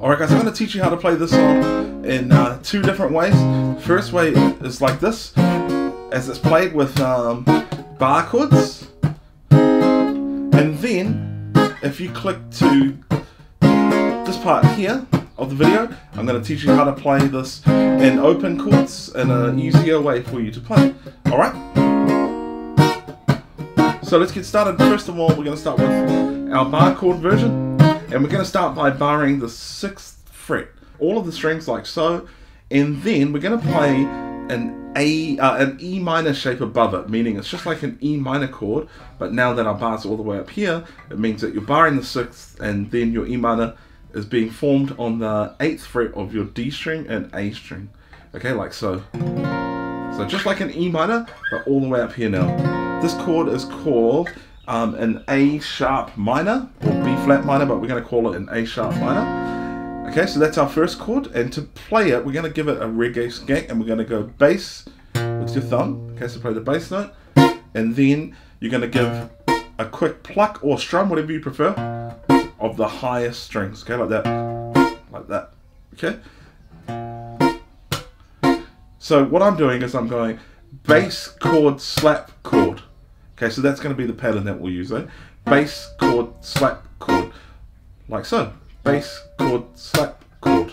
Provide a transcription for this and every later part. Alright guys, I'm going to teach you how to play this song in two different ways. First way is like this, as it's played with bar chords. And then, if you click to this part here of the video, I'm going to teach you how to play this in open chords in an easier way for you to play. Alright? So let's get started. First of all, we're going to start with our bar chord version. And we're going to start by barring the 6th fret, all of the strings like so, and then we're going to play an E minor shape above it, meaning it's just like an E minor chord, but now that our bar's all the way up here, it means that you're barring the 6th, and then your E minor is being formed on the 8th fret of your D string and A string. Okay, like so. So just like an E minor, but all the way up here now. This chord is called an A sharp minor, or B flat minor, but we're going to call it an A sharp minor. Okay, so that's our first chord, and to play it, we're going to give it a reggae skank, and we're going to go bass with your thumb. Okay, so play the bass note, and then you're going to give a quick pluck or strum, whatever you prefer, of the highest strings. Okay, like that, like that. Okay. So what I'm doing is I'm going bass chord slap chord. Okay, so that's going to be the pattern that we'll use, eh? Bass chord, slap chord, like so. Bass chord, slap chord.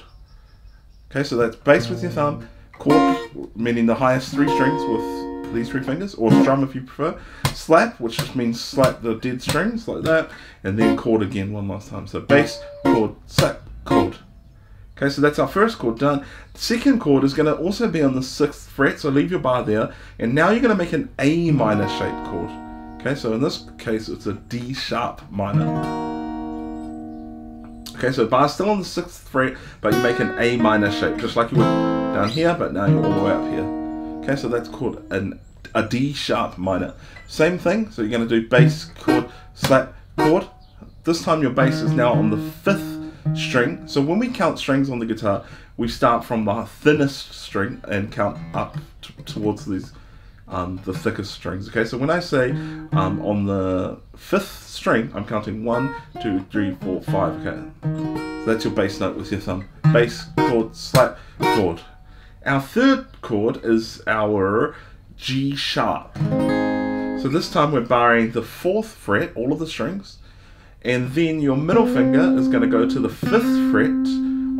Okay, so that's bass with your thumb, chord, meaning the highest three strings with these three fingers, or strum if you prefer. Slap, which just means slap the dead strings, like that, and then chord again one last time. So bass chord, slap chord. Okay, so that's our first chord done. The second chord is going to also be on the 6th fret, so leave your bar there. And now you're going to make an A minor shaped chord. Okay, so in this case, it's a D sharp minor. Okay, so bar's still on the 6th fret, but you make an A minor shape, just like you would down here, but now you're all the way up here. Okay, so that's called a D sharp minor. Same thing, so you're going to do bass chord, slap chord. This time your bass is now on the 5th string. So when we count strings on the guitar, we start from the thinnest string and count up towards these the thickest strings. Okay, so when I say on the 5th string, I'm counting 1, 2, 3, 4, 5. Okay, so that's your bass note with your thumb. Bass chord, slap chord. Our third chord is our G sharp. So this time we're barring the 4th fret, all of the strings. And then your middle finger is going to go to the 5th fret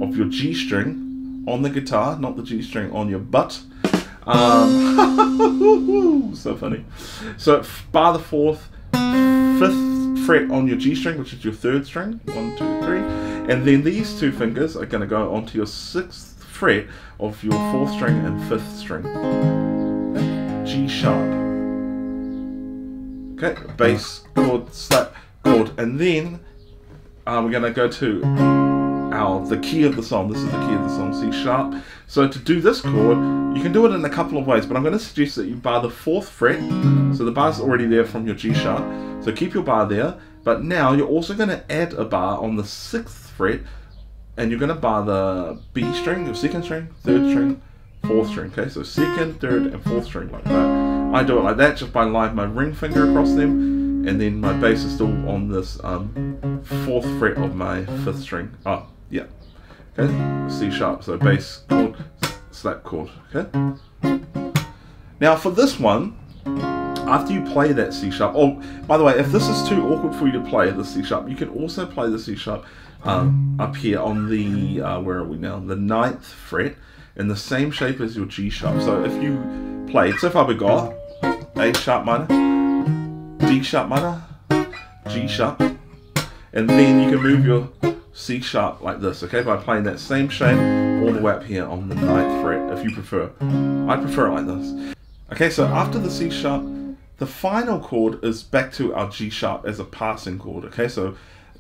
of your G string on the guitar, not the G string on your butt. So funny. So bar the 5th fret on your G string, which is your 3rd string. 1, 2, 3. And then these two fingers are going to go onto your 6th fret of your 4th string and 5th string. G sharp. Okay, bass chord, slap chord, and then we're going to go to the key of the song. This is the key of the song, C sharp. So to do this chord, you can do it in a couple of ways, but I'm going to suggest that you bar the 4th fret. So the bar's already there from your G sharp, so keep your bar there, but now you're also going to add a bar on the 6th fret, and you're going to bar the B string, your 2nd string, 3rd string, 4th string. Okay, so 2nd, 3rd and 4th string, like that. I do it like that just by lying my ring finger across them. And then my bass is still on this 4th fret of my 5th string. Oh, yeah. Okay, C sharp, so bass chord, slap chord, okay? Now for this one, after you play that C sharp, oh, by the way, if this is too awkward for you to play the C sharp, you can also play the C sharp up here on the, where are we now? The 9th fret, in the same shape as your G sharp. So if you played, so far we got A sharp minor, D sharp minor, G sharp, and then you can move your C sharp like this, okay, by playing that same shape all the way up here on the 9th fret if you prefer. I prefer it like this. Okay, so after the C sharp, the final chord is back to our G sharp as a passing chord, okay, so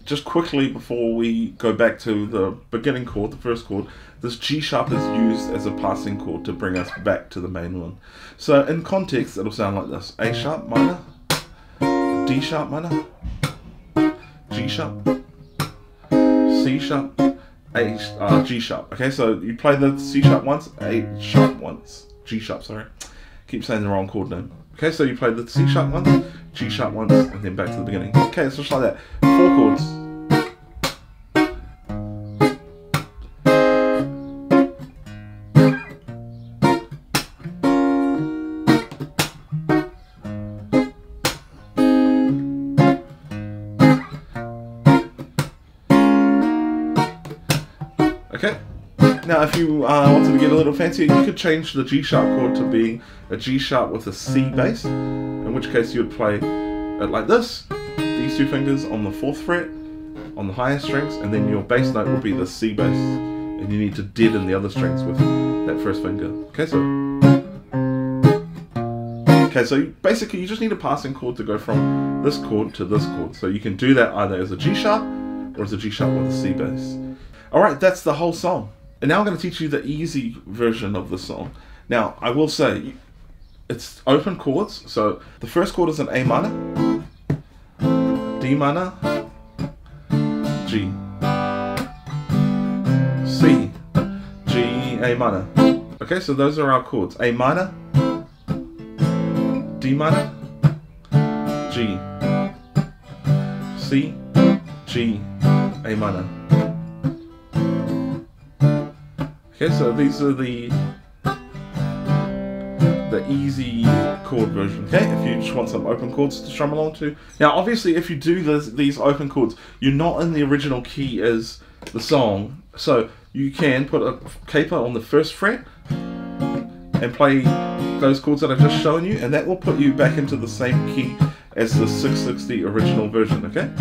just quickly before we go back to the beginning chord, the first chord, this G sharp is used as a passing chord to bring us back to the main one. So in context, it'll sound like this, A sharp minor, D sharp minor, G sharp, C sharp, G sharp. Okay, so you play the C sharp once, A sharp once, G sharp, sorry. Keep saying the wrong chord name. Okay, so you play the C sharp once, G sharp once, and then back to the beginning. Okay, it's just like that. 4 chords. if you wanted to get a little fancier, you could change the G-sharp chord to being a G-sharp with a C bass, in which case you would play it like this, these two fingers on the 4th fret, on the higher strings, and then your bass note will be the C bass, and you need to deaden the other strings with that first finger. Okay, so basically you just need a passing chord to go from this chord to this chord. So you can do that either as a G-sharp or as a G-sharp with a C bass. Alright, that's the whole song. And now I'm going to teach you the easy version of the song. Now, I will say, it's open chords. So the first chord is an A minor, D minor, G, C, G, A minor. Okay, so those are our chords. A minor, D minor, G, C, G, A minor. Okay, so these are the easy chord version, okay, if you just want some open chords to strum along to. Now obviously if you do these open chords, you're not in the original key as the song, so you can put a capo on the 1st fret and play those chords that I've just shown you, and that will put you back into the same key as the 660 original version, okay,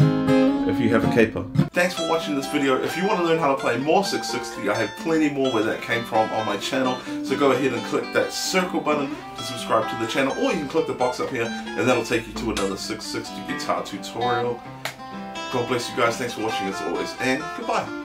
if you have a capo. Thanks for watching this video. If you want to learn how to play more 660, I have plenty more where that came from on my channel, so go ahead and click that circle button to subscribe to the channel, or you can click the box up here and that'll take you to another 660 guitar tutorial. God bless you guys, thanks for watching as always, and goodbye.